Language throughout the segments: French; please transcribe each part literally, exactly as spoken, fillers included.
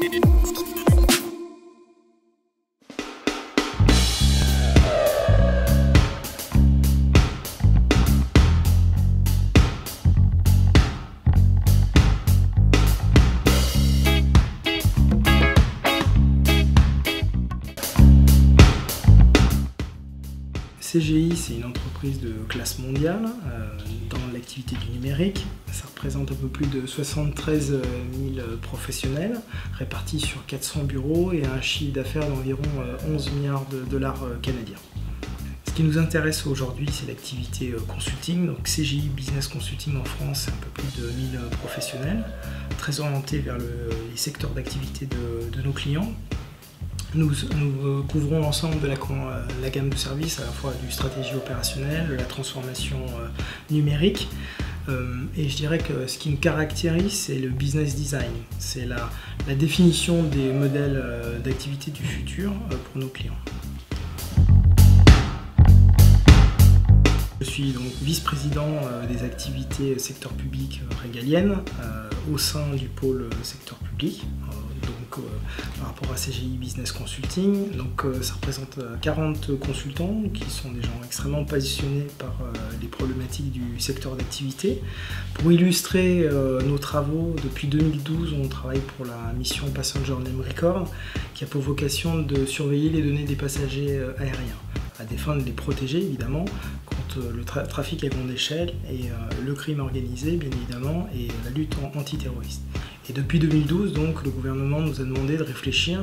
C G I, c'est une entreprise de classe mondiale euh, dans l'activité du numérique. Ça représente un peu plus de soixante-treize mille professionnels répartis sur quatre cents bureaux et un chiffre d'affaires d'environ onze milliards de dollars canadiens. Ce qui nous intéresse aujourd'hui, c'est l'activité consulting. Donc C G I Business Consulting en France, c'est un peu plus de mille professionnels, très orientés vers le, les secteurs d'activité de, de nos clients. Nous, nous couvrons l'ensemble de la, la gamme de services, à la fois du stratégie opérationnelle, de la transformation numérique. Et je dirais que ce qui me caractérise, c'est le business design. C'est la, la définition des modèles d'activité du futur pour nos clients. Je suis donc vice-président des activités secteur public régalienne au sein du pôle secteur public. Donc, euh, par rapport à C G I Business Consulting, donc, euh, ça représente quarante consultants qui sont des gens extrêmement passionnés par euh, les problématiques du secteur d'activité. Pour illustrer euh, nos travaux, depuis deux mille douze, on travaille pour la mission Passenger Name Record qui a pour vocation de surveiller les données des passagers euh, aériens à des fins de les protéger évidemment contre euh, le tra trafic à grande échelle et euh, le crime organisé bien évidemment et la lutte antiterroriste. Et depuis deux mille douze, donc, le gouvernement nous a demandé de réfléchir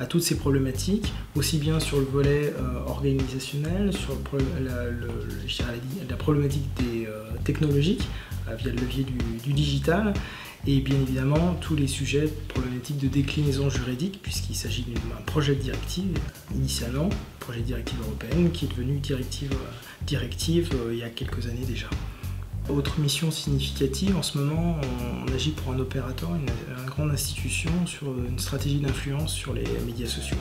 à toutes ces problématiques, aussi bien sur le volet euh, organisationnel, sur le, la, le, la, la problématique des, euh, technologique, euh, via le levier du, du digital, et bien évidemment tous les sujets problématiques de déclinaison juridique, puisqu'il s'agit d'un projet de directive, initialement, projet de directive européenne, qui est devenu directive, euh, directive euh, il y a quelques années déjà. Autre mission significative, en ce moment, on agit pour un opérateur, une, une grande institution, sur une stratégie d'influence sur les médias sociaux.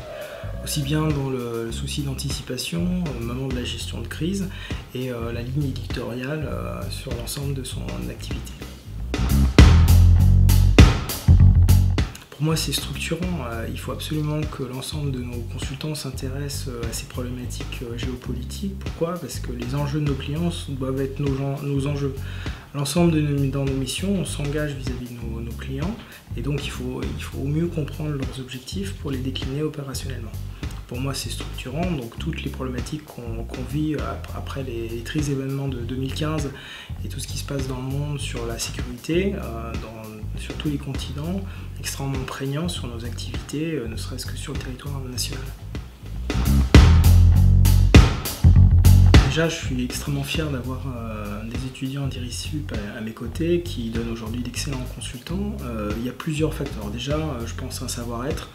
Aussi bien dans le, le souci d'anticipation, au moment de la gestion de crise, et euh, la ligne éditoriale euh, sur l'ensemble de son activité. Pour moi, c'est structurant. Il faut absolument que l'ensemble de nos consultants s'intéressent à ces problématiques géopolitiques. Pourquoi? Parce que les enjeux de nos clients doivent être nos, gens, nos enjeux. L'ensemble de nos, dans nos missions, on s'engage vis-à-vis de nos, nos clients et donc il faut, il faut mieux comprendre leurs objectifs pour les décliner opérationnellement. Pour moi, c'est structurant, donc toutes les problématiques qu'on qu'on vit après les, les tristes événements de deux mille quinze et tout ce qui se passe dans le monde sur la sécurité, euh, dans, sur tous les continents, extrêmement prégnant sur nos activités, euh, ne serait-ce que sur le territoire national. Déjà, je suis extrêmement fier d'avoir euh, des étudiants d'Irisup à, à mes côtés qui donnent aujourd'hui d'excellents consultants. Euh, il y a plusieurs facteurs. Déjà, euh, je pense à un savoir-être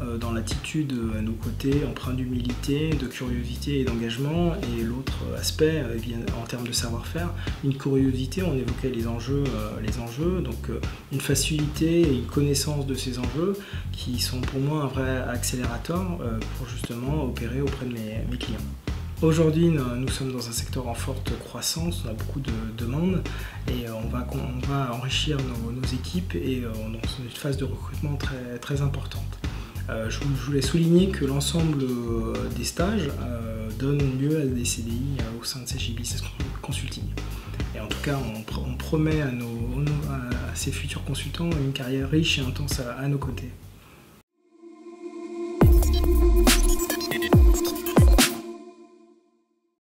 euh, dans l'attitude à nos côtés, empreint d'humilité, de curiosité et d'engagement. Et l'autre aspect, euh, bien, en termes de savoir-faire, une curiosité, on évoquait les enjeux, euh, les enjeux donc euh, une facilité et une connaissance de ces enjeux qui sont pour moi un vrai accélérateur euh, pour justement opérer auprès de mes, mes clients. Aujourd'hui, nous sommes dans un secteur en forte croissance, on a beaucoup de demandes et on va, on va enrichir nos, nos équipes et on est dans une phase de recrutement très, très importante. Euh, je, je voulais souligner que l'ensemble des stages euh, donne lieu à des C D I euh, au sein de C G I Business Consulting. Et en tout cas, on, on promet à, nos, à ces futurs consultants une carrière riche et intense à, à nos côtés.